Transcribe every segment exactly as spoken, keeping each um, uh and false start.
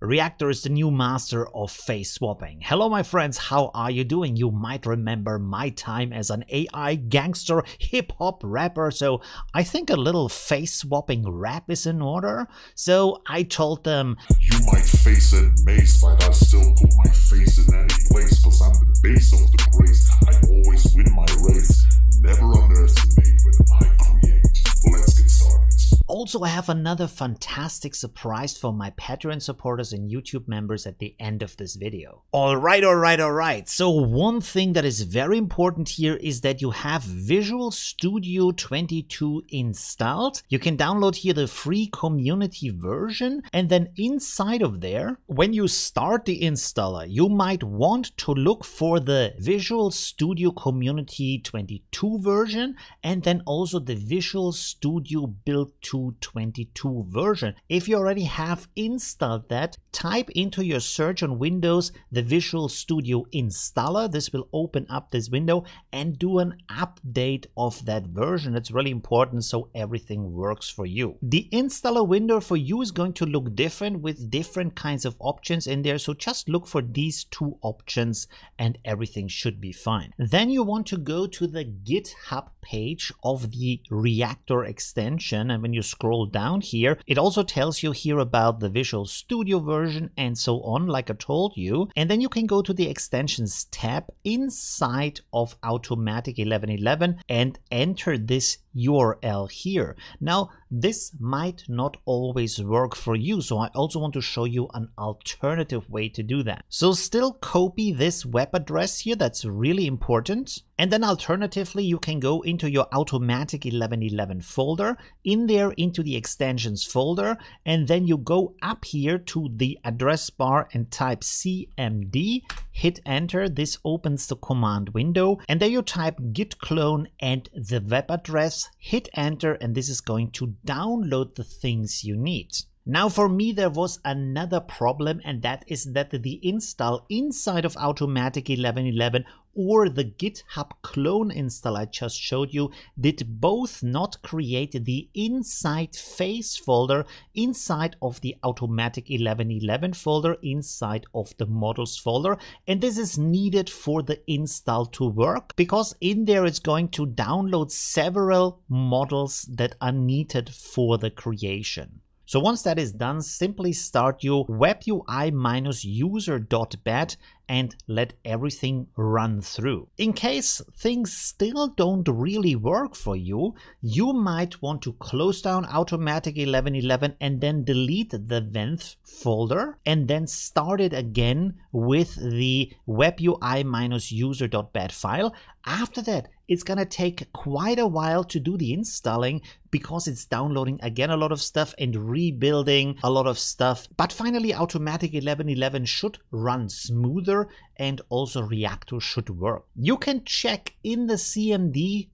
Reactor is the new master of face swapping. Hello my friends, how are you doing? You might remember my time as an A I gangster hip-hop rapper, so I think a little face swapping rap is in order. So I told them, you might face a maze, but I still put my face in any place, cause I'm the base of the grace, I always win my race, never underestimate when I create. Let's get started. Also, I have another fantastic surprise for my Patreon supporters and YouTube members at the end of this video. Alright, alright, alright. So one thing that is very important here is that you have Visual Studio twenty-two installed. You can download here the free community version, and then inside of there, when you start the installer, you might want to look for the Visual Studio Community twenty-two version, and then also the Visual Studio Build two twenty-two version. If you already have installed that, type into your search on Windows the Visual Studio installer. This will open up this window and do an update of that version. It's really important so everything works for you. The installer window for you is going to look different with different kinds of options in there, so just look for these two options and everything should be fine. Then you want to go to the GitHub page of the Reactor extension, and when you scroll down here, it also tells you here about the Visual Studio version and so on, like I told you. And then you can go to the extensions tab inside of Automatic eleven eleven and enter this U R L here. Now, this might not always work for you, so I also want to show you an alternative way to do that. So still copy this web address here, that's really important. And then alternatively, you can go into your Automatic eleven eleven folder, in there into the extensions folder, and then you go up here to the address bar and type C M D, hit enter, this opens the command window, and then you type git clone and the web address, hit enter, and this is going to download the things you need. Now for me there was another problem, and that is that the install inside of Automatic eleven eleven or the GitHub clone install I just showed you did both not create the inside face folder inside of the Automatic eleven eleven folder inside of the models folder, and this is needed for the install to work because in there it's going to download several models that are needed for the creation. So once that is done, simply start your webui-user.bat and let everything run through. In case things still don't really work for you, you might want to close down Automatic eleven eleven and then delete the venth folder and then start it again with the webui-user.bat file. After that, it's gonna take quite a while to do the installing because it's downloading again a lot of stuff and rebuilding a lot of stuff. But finally, Automatic eleven eleven should run smoother and also Reactor should work. You can check in the C M D.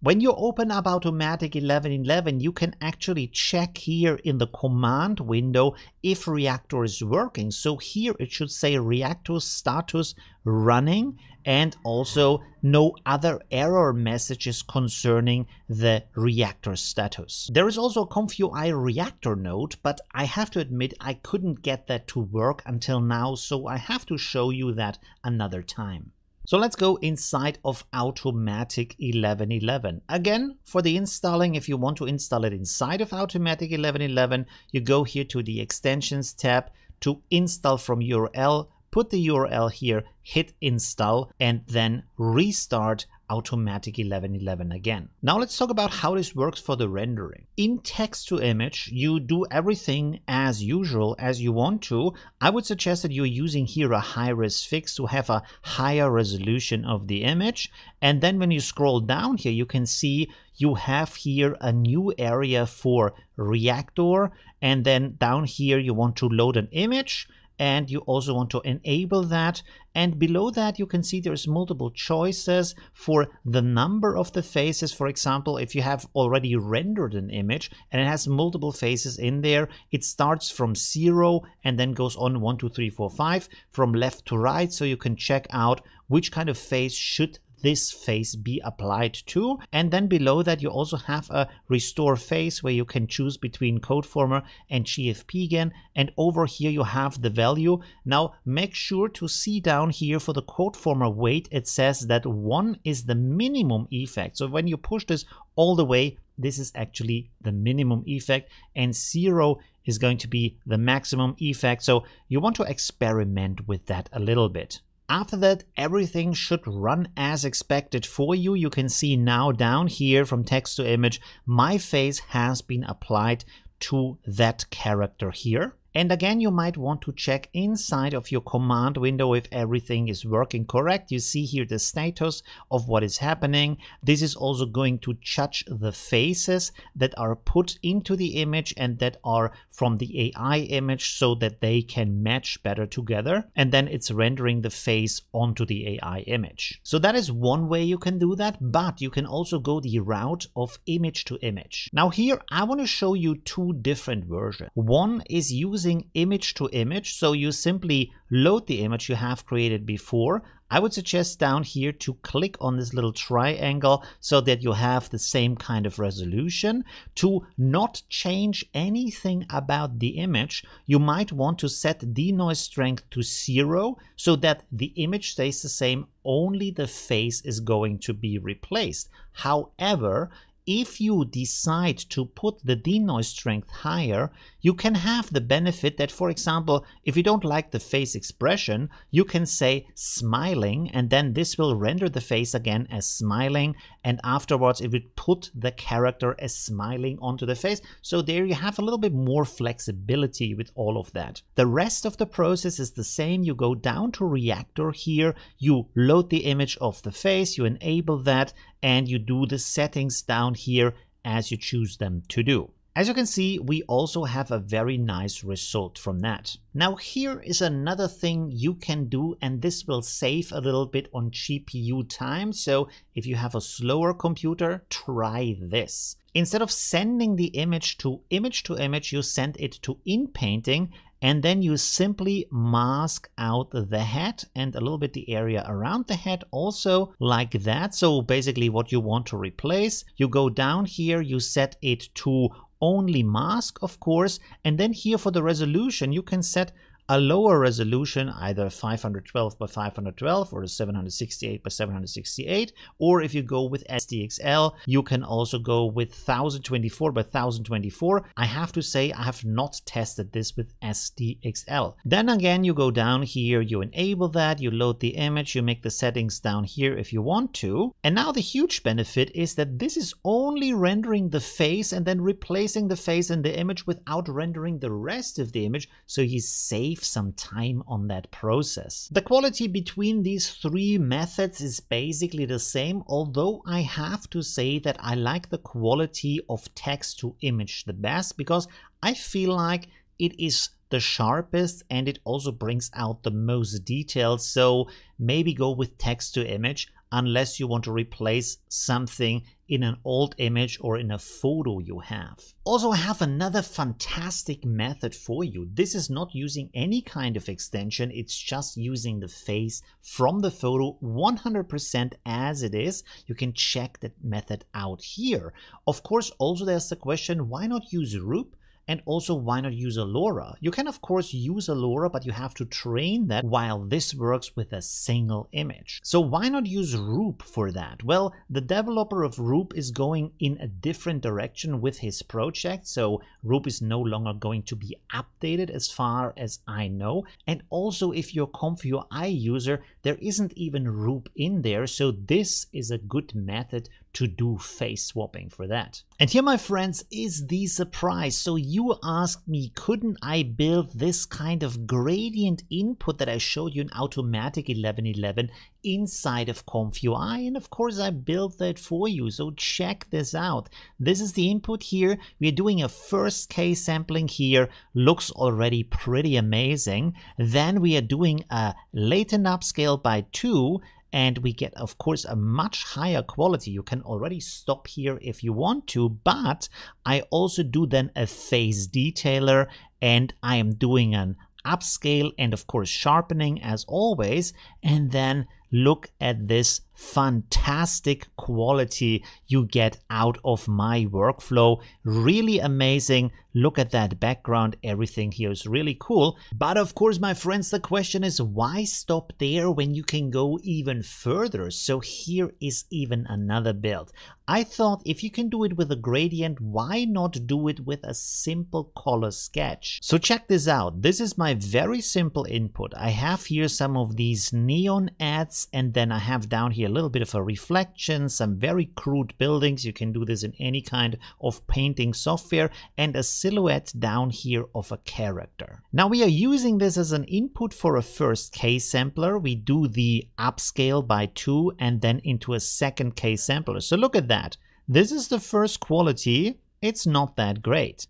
When you open up Automatic eleven eleven, you can actually check here in the command window if Reactor is working. So here it should say Reactor status running and also no other error messages concerning the Reactor status. There is also a ComfyUI Reactor node, but I have to admit I couldn't get that to work until now, so I have to show you that another time. So let's go inside of Automatic eleven eleven. Again, for the installing, if you want to install it inside of Automatic eleven eleven, you go here to the extensions tab to install from U R L, put the U R L here, hit install, and then restart Automatic eleven eleven again. Now let's talk about how this works for the rendering. In text to image, you do everything as usual as you want to. I would suggest that you're using here a high-res fix to have a higher resolution of the image. And then when you scroll down here, you can see you have here a new area for Reactor. And then down here, you want to load an image. And you also want to enable that. And below that, you can see there's multiple choices for the number of the faces. For example, if you have already rendered an image and it has multiple faces in there, it starts from zero and then goes on one, two, three, four, five from left to right. So you can check out which kind of face should this phase be applied to. And then below that, you also have a restore phase where you can choose between CodeFormer and G F P again. And over here, you have the value. Now, make sure to see down here for the CodeFormer weight, it says that one is the minimum effect. So when you push this all the way, this is actually the minimum effect, and zero is going to be the maximum effect. So you want to experiment with that a little bit. After that, everything should run as expected for you. You can see now down here from text to image, my face has been applied to that character here. And again, you might want to check inside of your command window if everything is working correct. You see here the status of what is happening. This is also going to judge the faces that are put into the image and that are from the A I image so that they can match better together. And then it's rendering the face onto the A I image. So that is one way you can do that, but you can also go the route of image to image. Now here, I want to show you two different versions. One is using image to image, so you simply load the image you have created before. I would suggest down here to click on this little triangle so that you have the same kind of resolution. To not change anything about the image, you might want to set denoise strength to zero so that the image stays the same, only the face is going to be replaced. However, if you decide to put the denoise strength higher, you can have the benefit that, for example, if you don't like the face expression, you can say smiling, and then this will render the face again as smiling, and afterwards it would put the character as smiling onto the face. So there you have a little bit more flexibility with all of that. The rest of the process is the same. You go down to Reactor here, you load the image of the face, you enable that, and you do the settings down here as you choose them to do. As you can see, we also have a very nice result from that. Now here is another thing you can do, and this will save a little bit on G P U time. So if you have a slower computer, try this. Instead of sending the image to image to image, you send it to in painting, and then you simply mask out the head and a little bit the area around the head also like that. So basically what you want to replace, you go down here, you set it to only mask, of course, and then here for the resolution, you can set a lower resolution, either five twelve by five twelve or seven sixty-eight by seven sixty-eight, or if you go with S D X L, you can also go with one thousand twenty-four by one thousand twenty-four. I have to say I have not tested this with S D X L. Then again, you go down here, you enable that, you load the image, you make the settings down here if you want to. And now the huge benefit is that this is only rendering the face and then replacing the face in the image without rendering the rest of the image, so you save some time on that process. The quality between these three methods is basically the same, although I have to say that I like the quality of text to image the best, because I feel like it is the sharpest and it also brings out the most detail. So maybe go with text to image unless you want to replace something in an old image or in a photo you have. Also, I have another fantastic method for you. This is not using any kind of extension. It's just using the face from the photo one hundred percent as it is. You can check that method out here. Of course, also there's the question, why not use Roop? And also, why not use a LoRA? You can, of course, use a LoRA, but you have to train that while this works with a single image. So why not use Roop for that? Well, the developer of Roop is going in a different direction with his project. So Roop is no longer going to be updated as far as I know. And also, if you're a ComfyUI user, there isn't even Roop in there. So this is a good method to do face swapping for that. And here, my friends, is the surprise. So you asked me, couldn't I build this kind of gradient input that I showed you in Automatic eleven eleven inside of ComfyUI? And of course I built that for you. So check this out. This is the input here. We're doing a first K sampling here. Looks already pretty amazing. Then we are doing a latent upscale by two, and we get, of course, a much higher quality. You can already stop here if you want to, but I also do then a face detailer, and I am doing an upscale and, of course, sharpening as always. And then look at this fantastic quality you get out of my workflow. Really amazing. Look at that background. Everything here is really cool. But of course, my friends, the question is, why stop there when you can go even further? So here is even another build. I thought if you can do it with a gradient, why not do it with a simple color sketch? So check this out. This is my very simple input. I have here some of these neon ads, and then I have down here a little bit of a reflection, some very crude buildings. You can do this in any kind of painting software, and a silhouette down here of a character. Now we are using this as an input for a first K sampler. We do the upscale by two and then into a second K sampler. So look at that. That. This is the first quality. It's not that great.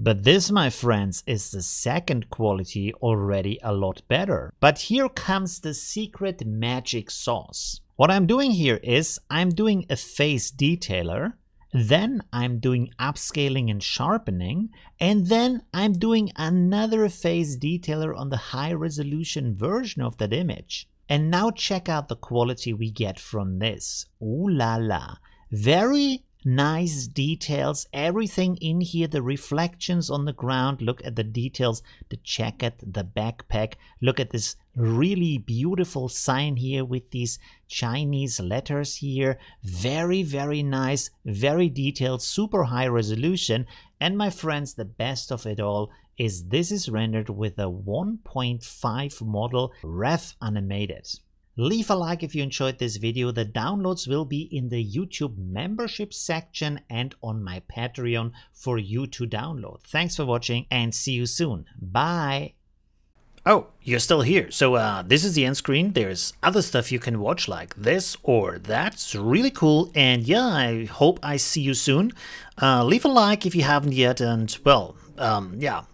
But this, my friends, is the second quality, already a lot better. But here comes the secret magic sauce. What I'm doing here is I'm doing a face detailer, then I'm doing upscaling and sharpening, and then I'm doing another face detailer on the high resolution version of that image. And now check out the quality we get from this. Ooh la la. Very nice details, everything in here, the reflections on the ground, look at the details, the jacket, the backpack, look at this really beautiful sign here with these Chinese letters here. Very, very nice, very detailed, super high resolution. And my friends, the best of it all is this is rendered with a one point five model, ref animated. Leave a like if you enjoyed this video. The downloads will be in the YouTube membership section and on my Patreon for you to download. Thanks for watching and see you soon. Bye. Oh, you're still here. So uh, this is the end screen. There's other stuff you can watch like this or that's really cool. And yeah, I hope I see you soon. Uh, leave a like if you haven't yet. And well, um, yeah.